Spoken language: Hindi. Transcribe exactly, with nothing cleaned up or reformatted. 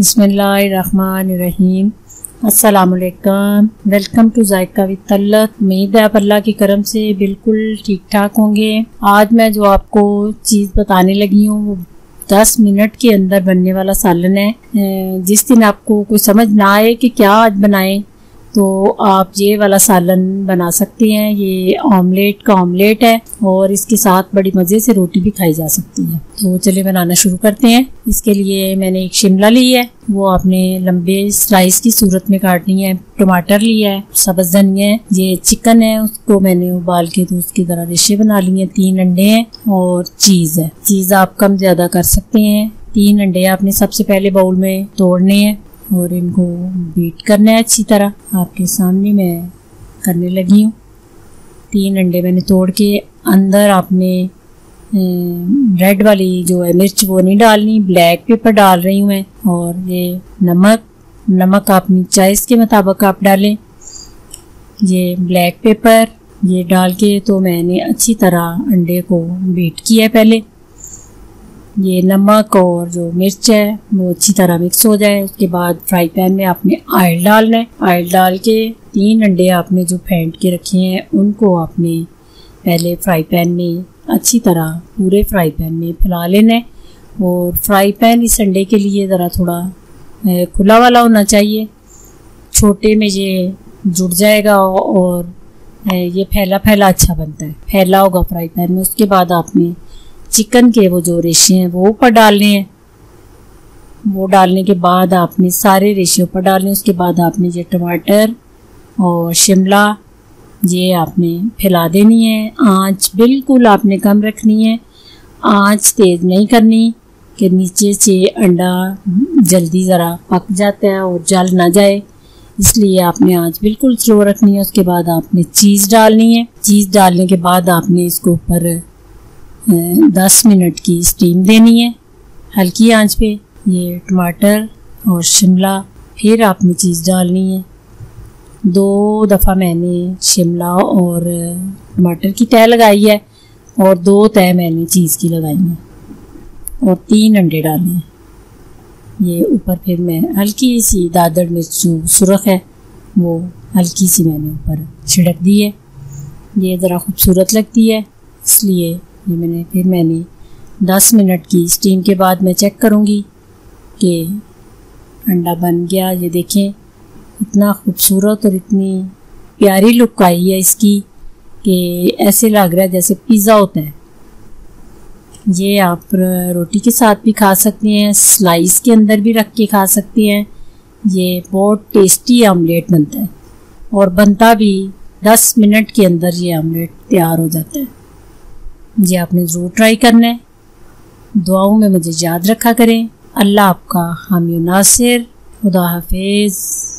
बिस्मिल्लाहिर्रहमानिर्रहीम। अस्सलामुअलैकुम। Welcome to Zaika with Talat. उम्मीद है आप अल्लाह के करम से बिल्कुल ठीक ठाक होंगे। आज मैं जो आपको चीज़ बताने लगी हूँ वो दस मिनट के अंदर बनने वाला सालन है। जिस दिन आपको कोई समझ ना आए कि क्या आज बनाएं तो आप ये वाला सालन बना सकते हैं। ये ऑमलेट का ऑमलेट है और इसके साथ बड़ी मज़े से रोटी भी खाई जा सकती है। तो चलिए बनाना शुरू करते हैं। इसके लिए मैंने एक शिमला ली है, वो आपने लंबे स्लाइस की सूरत में काटनी है। टमाटर लिया है, सब्ज़ धनिया है, ये चिकन है, उसको मैंने उबाल के तो उसकी तरह रेशे बना लिए हैं। तीन अंडे हैं और चीज़ है। चीज़ आप कम ज़्यादा कर सकते हैं। तीन अंडे आपने सबसे पहले बाउल में तोड़ने हैं और इनको बीट करना है अच्छी तरह। आपके सामने मैं करने लगी हूँ। तीन अंडे मैंने तोड़ के अंदर आपने रेड वाली जो है मिर्च वो नहीं डालनी, ब्लैक पेपर डाल रही हूँ मैं। और ये नमक, नमक अपनी चॉइस के मुताबिक आप डालें। ये ब्लैक पेपर ये डाल के तो मैंने अच्छी तरह अंडे को बीट किया है पहले। ये नमक और जो मिर्च है वो अच्छी तरह मिक्स हो जाए। उसके बाद फ्राई पैन में आपने ऑयल डालना है। ऑयल डाल के तीन अंडे आपने जो फेंट के रखे हैं उनको आपने पहले फ्राई पैन में अच्छी तरह पूरे फ्राई पैन में फैला लेना है। और फ्राई पैन इस अंडे के लिए ज़रा थोड़ा खुला वाला होना चाहिए, छोटे में ये जुड़ जाएगा और ये फैला फैला अच्छा बनता है। फैला होगा फ्राई पैन में। उसके बाद आपने चिकन के वो जो रेशे हैं वो ऊपर डालने हैं। वो डालने के बाद आपने सारे रेशे ऊपर डालने। उसके बाद आपने ये टमाटर और शिमला ये आपने फैला देनी है। आंच बिल्कुल आपने कम रखनी है, आंच तेज़ नहीं करनी कि नीचे से अंडा जल्दी ज़रा पक जाता है और जल ना जाए, इसलिए आपने आंच बिल्कुल स्लो रखनी है। उसके बाद आपने चीज़ डालनी है। चीज़ डालने के बाद आपने इसको ऊपर दस मिनट की स्टीम देनी है हल्की आंच पे। ये टमाटर और शिमला फिर आपने चीज़ डालनी है। दो दफ़ा मैंने शिमला और टमाटर की तह लगाई है और दो तह मैंने चीज़ की लगाई है और तीन अंडे डाले हैं। ये ऊपर फिर मैं हल्की सी दादड़ मिर्च जो सुरख है वो हल्की सी मैंने ऊपर छिड़क दी है। ये ज़रा खूबसूरत लगती है, इसलिए ये मैंने फिर मैंने दस मिनट की स्टीम के बाद मैं चेक करूँगी कि अंडा बन गया। ये देखें इतना खूबसूरत और इतनी प्यारी लुक आई है इसकी कि ऐसे लग रहा है जैसे पिज़्ज़ा होता है। ये आप रोटी के साथ भी खा सकते हैं, स्लाइस के अंदर भी रख के खा सकते हैं। ये बहुत टेस्टी आमलेट बनता है और बनता भी दस मिनट के अंदर ये आमलेट तैयार हो जाता है। ये आपने ज़रूर ट्राई करना है। दुआओं में मुझे याद रखा करें। अल्लाह आपका हामी नासिर। खुदा हाफिज़।